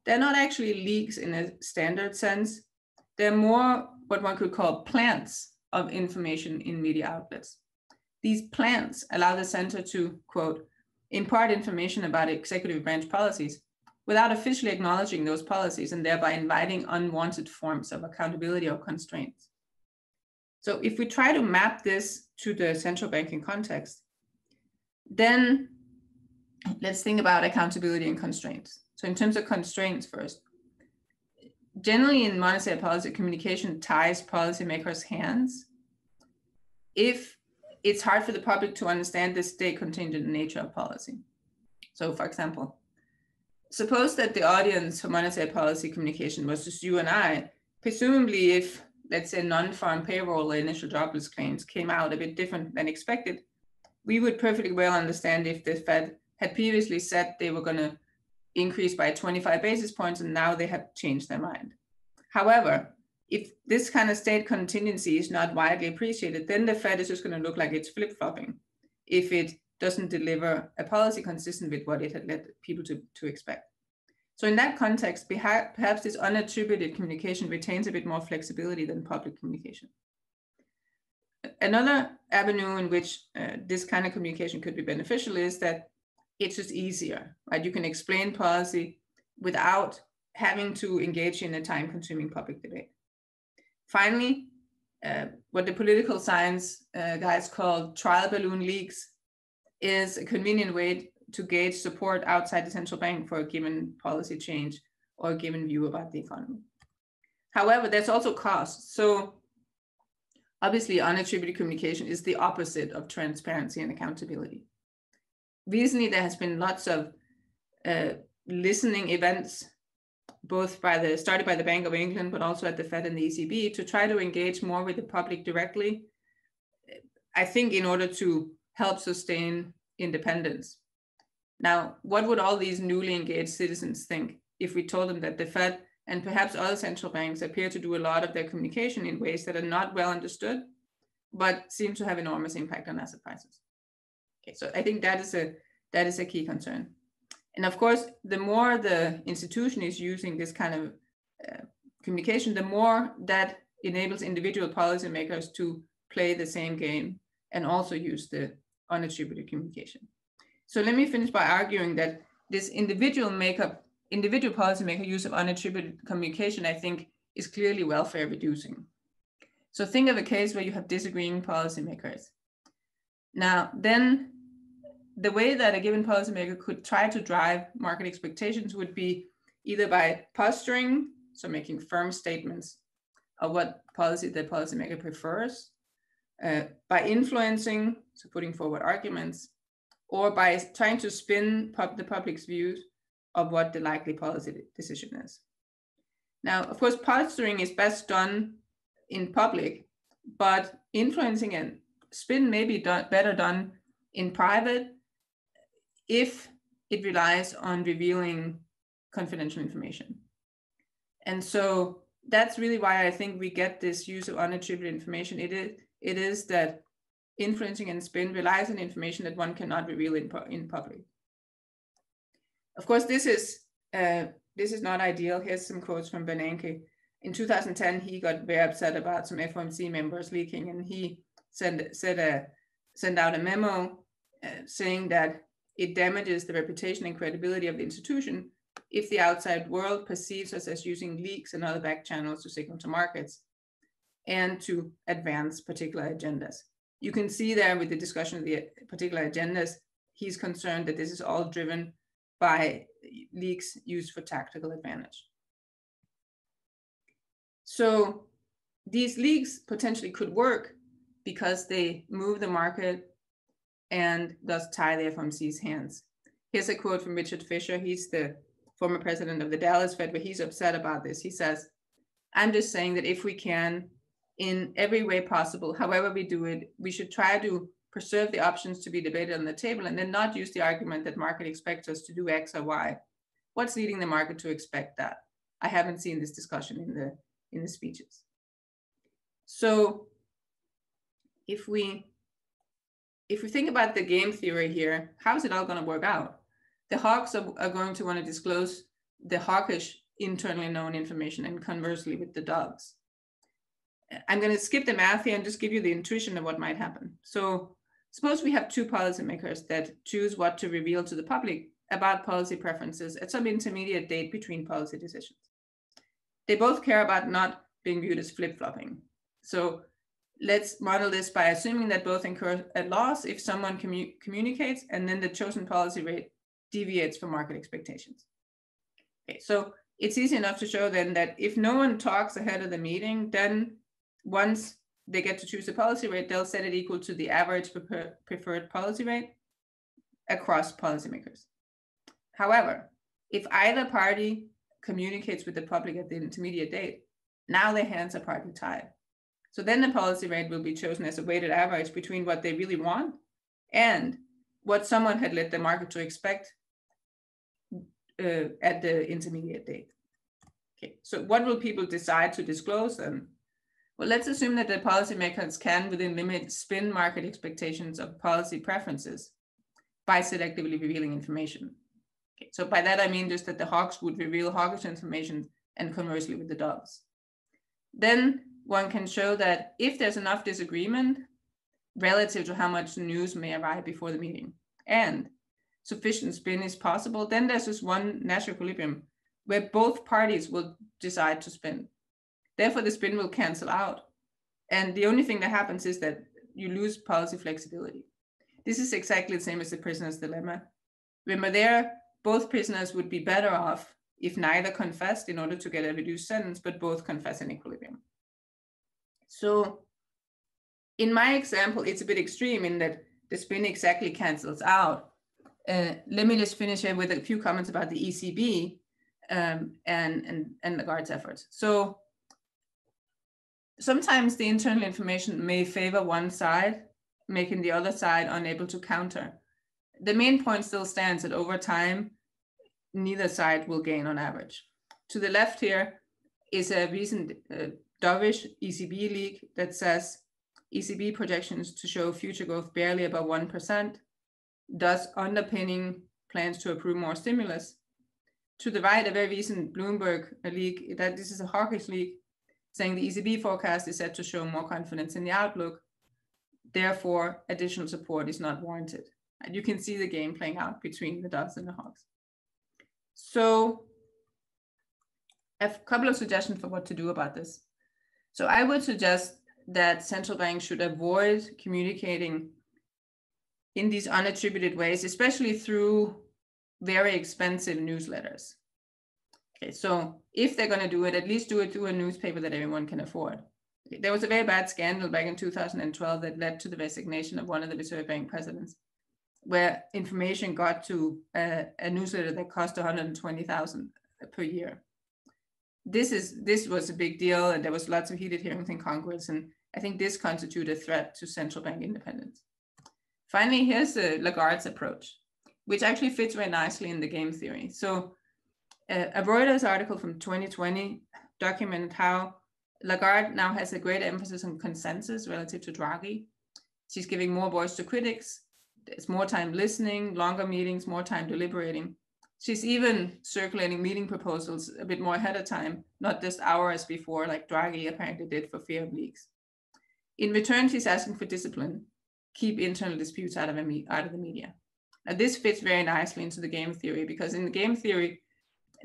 they're not actually leaks in a standard sense. They're more what one could call plants of information in media outlets. These plants allow the center to, quote, impart information about executive branch policies without officially acknowledging those policies and thereby inviting unwanted forms of accountability or constraints. So if we try to map this to the central banking context, then let's think about accountability and constraints. So in terms of constraints first, generally in monetary policy, communication ties policymakers' hands. If it's hard for the public to understand the state contingent nature of policy. So for example, suppose that the audience for monetary policy communication was just you and I, presumably if, let's say, non-farm payroll or initial jobless claims came out a bit different than expected, we would perfectly well understand if the Fed had previously said they were going to increase by twenty-five basis points and now they have changed their mind. However, if this kind of state contingency is not widely appreciated, then the Fed is just going to look like it's flip-flopping if it doesn't deliver a policy consistent with what it had led people to, to expect. So in that context, perhaps this unattributed communication retains a bit more flexibility than public communication. Another avenue in which uh, this kind of communication could be beneficial is that it's just easier, right? You can explain policy without having to engage in a time-consuming public debate. Finally, uh, what the political science uh, guys call trial balloon leaks is a convenient way to gauge support outside the central bank for a given policy change or a given view about the economy. However, there's also costs. So obviously, unattributed communication is the opposite of transparency and accountability. Recently, there has been lots of uh, listening events, both by the, started by the Bank of England, but also at the Fed and the E C B, to try to engage more with the public directly, I think in order to help sustain independence. Now, what would all these newly engaged citizens think if we told them that the Fed and perhaps other central banks appear to do a lot of their communication in ways that are not well understood, but seem to have enormous impact on asset prices? Okay, so I think that is a, that is a key concern. And of course, the more the institution is using this kind of uh, communication, the more that enables individual policymakers to play the same game and also use the unattributed communication. So let me finish by arguing that this individual makeup, individual policymaker use of unattributed communication, I think, is clearly welfare reducing. So think of a case where you have disagreeing policymakers. Now, then the way that a given policymaker could try to drive market expectations would be either by posturing, so making firm statements of what policy the policymaker prefers, uh, by influencing, so putting forward arguments, or by trying to spin pub the public's views of what the likely policy decision is. Now, of course, posturing is best done in public, but influencing and spin may be done, better done in private if it relies on revealing confidential information. And so that's really why I think we get this use of unattributed information. It is, it is that influencing and spin relies on information that one cannot reveal in, in public. Of course, this is, uh, this is not ideal. Here's some quotes from Bernanke. In two thousand ten, he got very upset about some F O M C members leaking, and he Send, send, a, send out a memo uh, saying that it damages the reputation and credibility of the institution if the outside world perceives us as using leaks and other back channels to signal to markets and to advance particular agendas. You can see there with the discussion of the particular agendas, he's concerned that this is all driven by leaks used for tactical advantage. So these leaks potentially could work because they move the market and thus tie the F O M C's hands. Here's a quote from Richard Fisher. He's the former president of the Dallas Fed, but he's upset about this. He says, "I'm just saying that if we can, in every way possible, however we do it, we should try to preserve the options to be debated on the table and then not use the argument that market expects us to do X or Y. What's leading the market to expect that? I haven't seen this discussion in the, in the speeches." So, If we, if we think about the game theory here, how is it all going to work out? The hawks are, are going to want to disclose the hawkish internally known information, and conversely with the doves. I'm going to skip the math here and just give you the intuition of what might happen. So Suppose we have two policymakers that choose what to reveal to the public about policy preferences at some intermediate date between policy decisions. They both care about not being viewed as flip-flopping. So let's model this by assuming that both incur a loss if someone commu- communicates and then the chosen policy rate deviates from market expectations. Okay, so it's easy enough to show then that if no one talks ahead of the meeting, then once they get to choose the policy rate, they'll set it equal to the average prefer- preferred policy rate across policymakers. However, if either party communicates with the public at the intermediate date, now their hands are partly tied. So then the policy rate will be chosen as a weighted average between what they really want and what someone had led the market to expect uh, at the intermediate date. Okay, so what will people decide to disclose then? Well, let's assume that the policymakers can, within limits, spin market expectations of policy preferences by selectively revealing information. Okay, so by that, I mean just that the hawks would reveal hawkish information and conversely with the doves. Then one can show that if there's enough disagreement relative to how much news may arrive before the meeting and sufficient spin is possible, then there's this one natural equilibrium where both parties will decide to spin. Therefore, the spin will cancel out. And the only thing that happens is that you lose policy flexibility. This is exactly the same as the prisoner's dilemma. Remember there, both prisoners would be better off if neither confessed in order to get a reduced sentence, but both confess in equilibrium. So in my example, it's a bit extreme in that the spin exactly cancels out. Uh, let me just finish here with a few comments about the E C B um, and, and, and Lagarde's efforts. So sometimes the internal information may favor one side, making the other side unable to counter. The main point still stands that over time, neither side will gain on average. To the left here is a recent uh, dovish E C B leak that says E C B projections to show future growth barely above one percent, thus underpinning plans to approve more stimulus. To the right, a very recent Bloomberg leak, that this is a hawkish leak, saying the E C B forecast is set to show more confidence in the outlook. Therefore, additional support is not warranted. And you can see the game playing out between the doves and the hawks. So a couple of suggestions for what to do about this. So I would suggest that central banks should avoid communicating in these unattributed ways, especially through very expensive newsletters. Okay, so if they're going to do it, at least do it through a newspaper that everyone can afford. Okay, there was a very bad scandal back in two thousand twelve that led to the resignation of one of the Reserve Bank presidents, where information got to a, a newsletter that cost one hundred twenty thousand dollars per year. This is this was a big deal, and there was lots of heated hearings in Congress, and I think this constituted a threat to central bank independence. Finally, here's uh, Lagarde's approach, which actually fits very nicely in the game theory. So uh, a Reuters article from twenty twenty documented how Lagarde now has a greater emphasis on consensus relative to Draghi. She's giving more voice to critics. There's more time listening, longer meetings, more time deliberating. She's even circulating meeting proposals a bit more ahead of time, not just hours before, like Draghi apparently did for fear of leaks. In return, she's asking for discipline, keep internal disputes out of, a, out of the media. Now, this fits very nicely into the game theory, because in the game theory,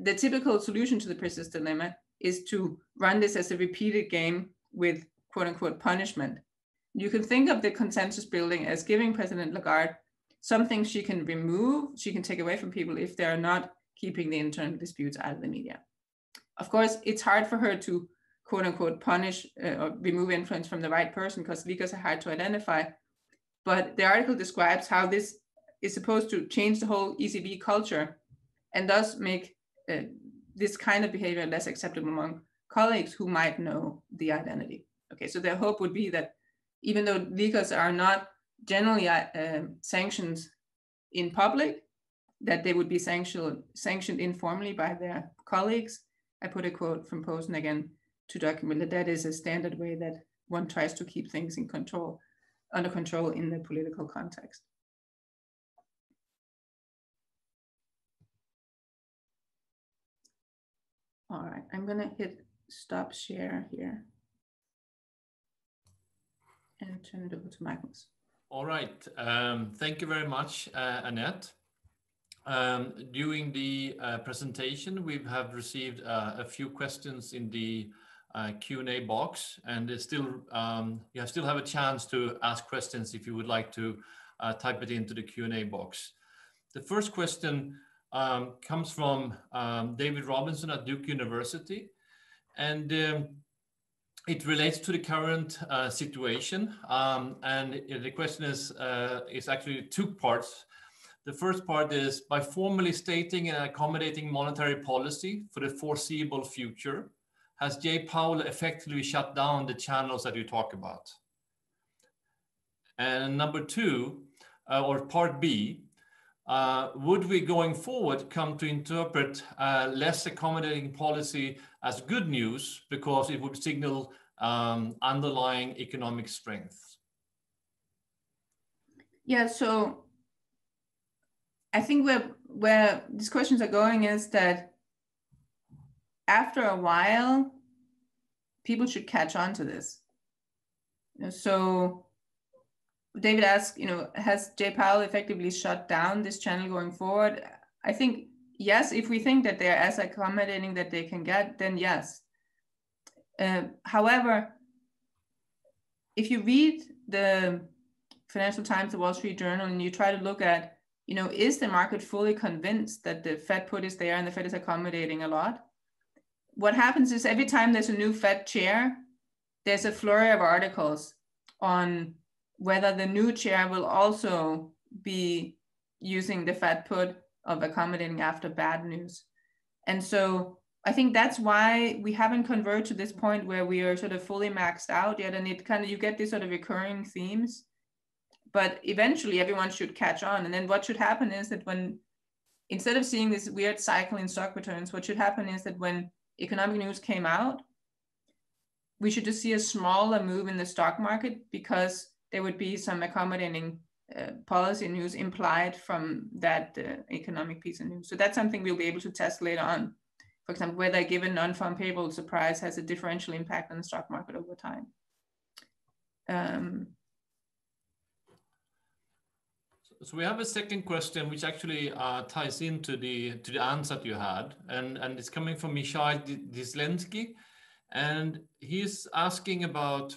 the typical solution to the prisoner's dilemma is to run this as a repeated game with quote unquote punishment. You can think of the consensus building as giving President Lagarde something she can remove, she can take away from people if they're not keeping the internal disputes out of the media. Of course, it's hard for her to quote unquote punish uh, or remove influence from the right person because leakers are hard to identify. But the article describes how this is supposed to change the whole E C B culture and thus make uh, this kind of behavior less acceptable among colleagues who might know the identity. Okay, so their hope would be that even though leakers are not generally uh, sanctioned in public, that they would be sanctioned, sanctioned informally by their colleagues. I put a quote from Posen again to document that that is a standard way that one tries to keep things in control, under control in the political context. All right, I'm gonna hit stop share here and turn it over to Magnus. All right. Um, thank you very much, uh, Annette. Um, during the uh, presentation, we have received uh, a few questions in the uh, Q and A box, and it's still um, you still have a chance to ask questions if you would like to uh, type it into the Q and A box. The first question um, comes from um, David Robinson at Duke University, and um, it relates to the current uh, situation, um, and the question is, uh, is actually two parts. The first part is, by formally stating and accommodating monetary policy for the foreseeable future, has J. Powell effectively shut down the channels that you talk about? And number two, uh, or part B, uh, would we going forward come to interpret uh, less accommodating policy as good news because it would signal um, underlying economic strength? Yeah, so I think where, where these questions are going is that after a while, people should catch on to this. So David asked, you know, has J. Powell effectively shut down this channel going forward? I think yes, if we think that they're as accommodating that they can get, then yes. Uh, however, if you read the Financial Times, the Wall Street Journal, and you try to look at, you know, is the market fully convinced that the Fed put is there and the Fed is accommodating a lot? What happens is every time there's a new Fed chair, there's a flurry of articles on whether the new chair will also be using the Fed put of accommodating after bad news. And so I think that's why we haven't converged to this point where we are sort of fully maxed out yet. And it kind of, you get these sort of recurring themes, but eventually everyone should catch on. And then what should happen is that when, instead of seeing this weird cycle in stock returns, what should happen is that when economic news came out, we should just see a smaller move in the stock market because there would be some accommodating Uh, policy news implied from that uh, economic piece of news. So that's something we'll be able to test later on. For example, whether a given non-farm payroll surprise has a differential impact on the stock market over time. Um, so, so we have a second question, which actually uh, ties into the to the answer you had, and and it's coming from Michal Dyslensky, and he's asking about,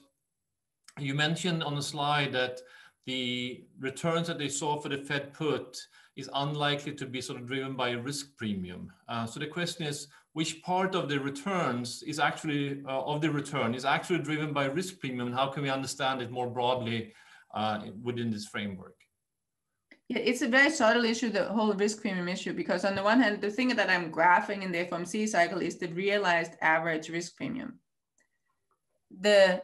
you mentioned on the slide that the returns that they saw for the Fed put is unlikely to be sort of driven by a risk premium. Uh, so the question is, which part of the returns is actually uh, of the return is actually driven by risk premium, and how can we understand it more broadly uh, within this framework? Yeah, it's a very subtle issue, the whole risk premium issue, because on the one hand, the thing that I'm graphing in the F O M C cycle is the realized average risk premium. The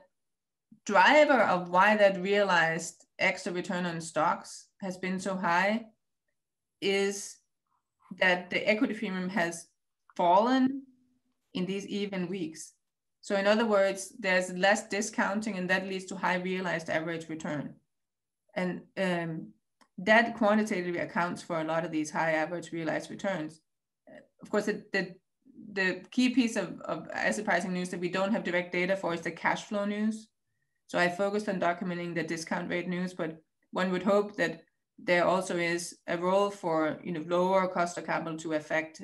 driver of why that realized extra return on stocks has been so high is that the equity premium has fallen in these even weeks. So in other words, there's less discounting, and that leads to high realized average return. And um, that quantitatively accounts for a lot of these high average realized returns. Of course, the, the, the key piece of, of asset pricing news that we don't have direct data for is the cash flow news. So I focused on documenting the discount rate news, but one would hope that there also is a role for, you know, lower cost of capital to affect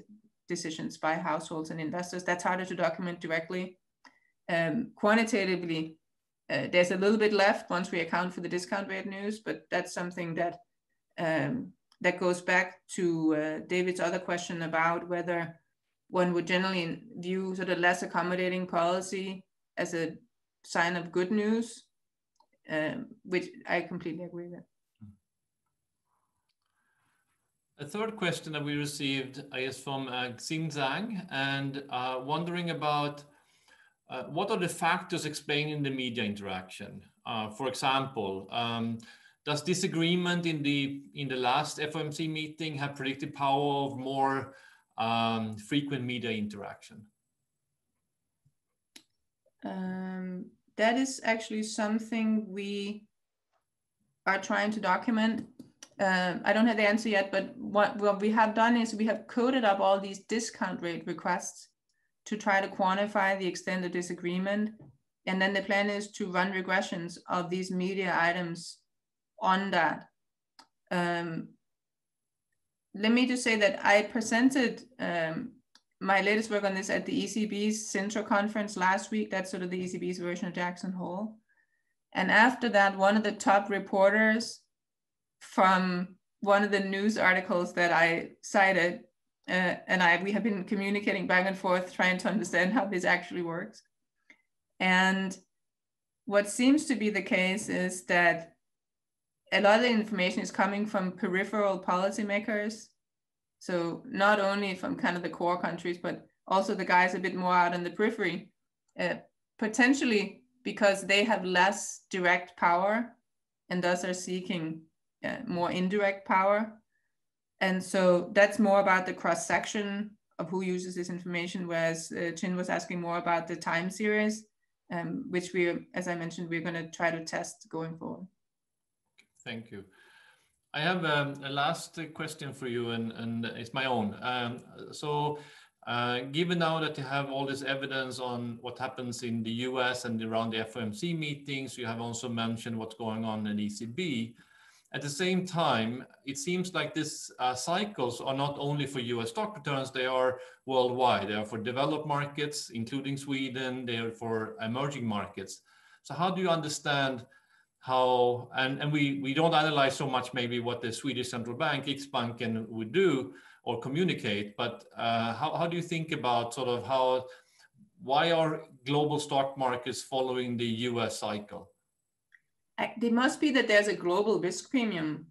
decisions by households and investors. That's harder to document directly. Um, quantitatively, uh, there's a little bit left once we account for the discount rate news, but that's something that um, that goes back to uh, David's other question about whether one would generally view sort of less accommodating policy as a sign of good news, um, which I completely agree with. A third question that we received is from uh, Xing Zhang, and uh, wondering about uh, what are the factors explaining the media interaction? Uh, for example, um, does disagreement in the in the last F O M C meeting have predicted power of more um, frequent media interaction? Um, that is actually something we are trying to document. Um, I don't have the answer yet, but what, what we have done is we have coded up all these discount rate requests to try to quantify the extent of disagreement. And then the plan is to run regressions of these media items on that. Um, let me just say that I presented um, my latest work on this at the E C B's Central Conference last week. That's sort of the E C B's version of Jackson Hole. And after that, one of the top reporters from one of the news articles that I cited, uh, and I we have been communicating back and forth, trying to understand how this actually works. And what seems to be the case is that a lot of the information is coming from peripheral policymakers. So not only from kind of the core countries, but also the guys a bit more out on the periphery, uh, potentially because they have less direct power and thus are seeking uh, more indirect power. And so that's more about the cross section of who uses this information, whereas uh, Chin was asking more about the time series, um, which we, as I mentioned, we're gonna try to test going forward. Thank you. I have um, a last question for you, and, and it's my own. Um, so uh, given now that you have all this evidence on what happens in the U S and around the F O M C meetings, you have also mentioned what's going on in E C B. At the same time, it seems like these uh, cycles are not only for U S stock returns, they are worldwide. They are for developed markets, including Sweden, they are for emerging markets. So how do you understand how, and, and we, we don't analyze so much maybe what the Swedish central bank, Riksbanken, would do or communicate, but uh, how, how do you think about sort of how, why are global stock markets following the U S cycle? It must be that there's a global risk premium.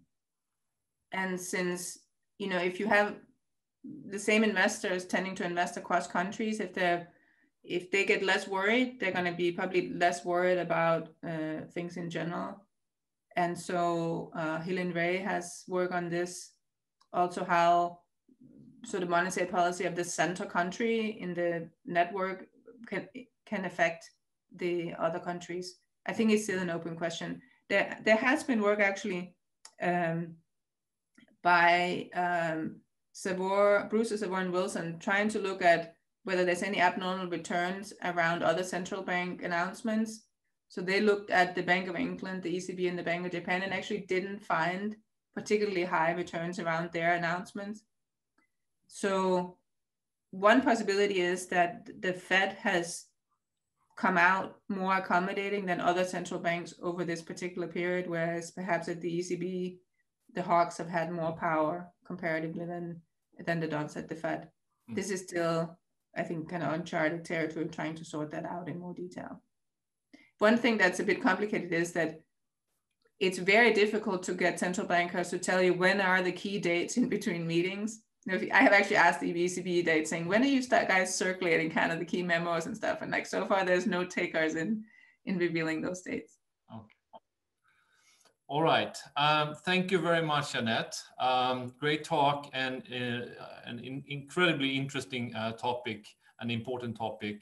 And since, you know, if you have the same investors tending to invest across countries, if they're if they get less worried, they're going to be probably less worried about uh, things in general. And so uh, Helen Ray has work on this, also how sort of monetary policy of the center country in the network can, can affect the other countries. I think it's still an open question. There, there has been work actually um, by um, Savor, Bruce Savor and Wilson, trying to look at whether there's any abnormal returns around other central bank announcements. So they looked at the Bank of England, the E C B, and the Bank of Japan, and actually didn't find particularly high returns around their announcements. So one possibility is that the Fed has come out more accommodating than other central banks over this particular period, whereas perhaps at the E C B, the hawks have had more power comparatively than, than the dogs at the Fed. Mm. This is still, I think, kind of uncharted territory, trying to sort that out in more detail. One thing that's a bit complicated is that it's very difficult to get central bankers to tell you when are the key dates in between meetings. You know, if you, I have actually asked the E C B date, saying, when are you start guys circulating kind of the key memos and stuff? And like, so far there's no takers in, in revealing those dates. Okay. All right. Um, thank you very much, Annette. Um, great talk and uh, an in incredibly interesting uh, topic, an important topic.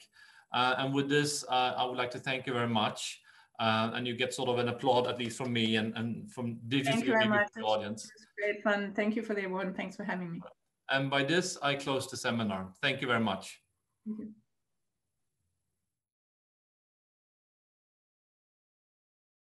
Uh, and with this, uh, I would like to thank you very much. Uh, and you get sort of an applaud, at least from me and, and from digital audience. It was great fun. Thank you for the award and thanks for having me. And by this, I close the seminar. Thank you very much. Thank you.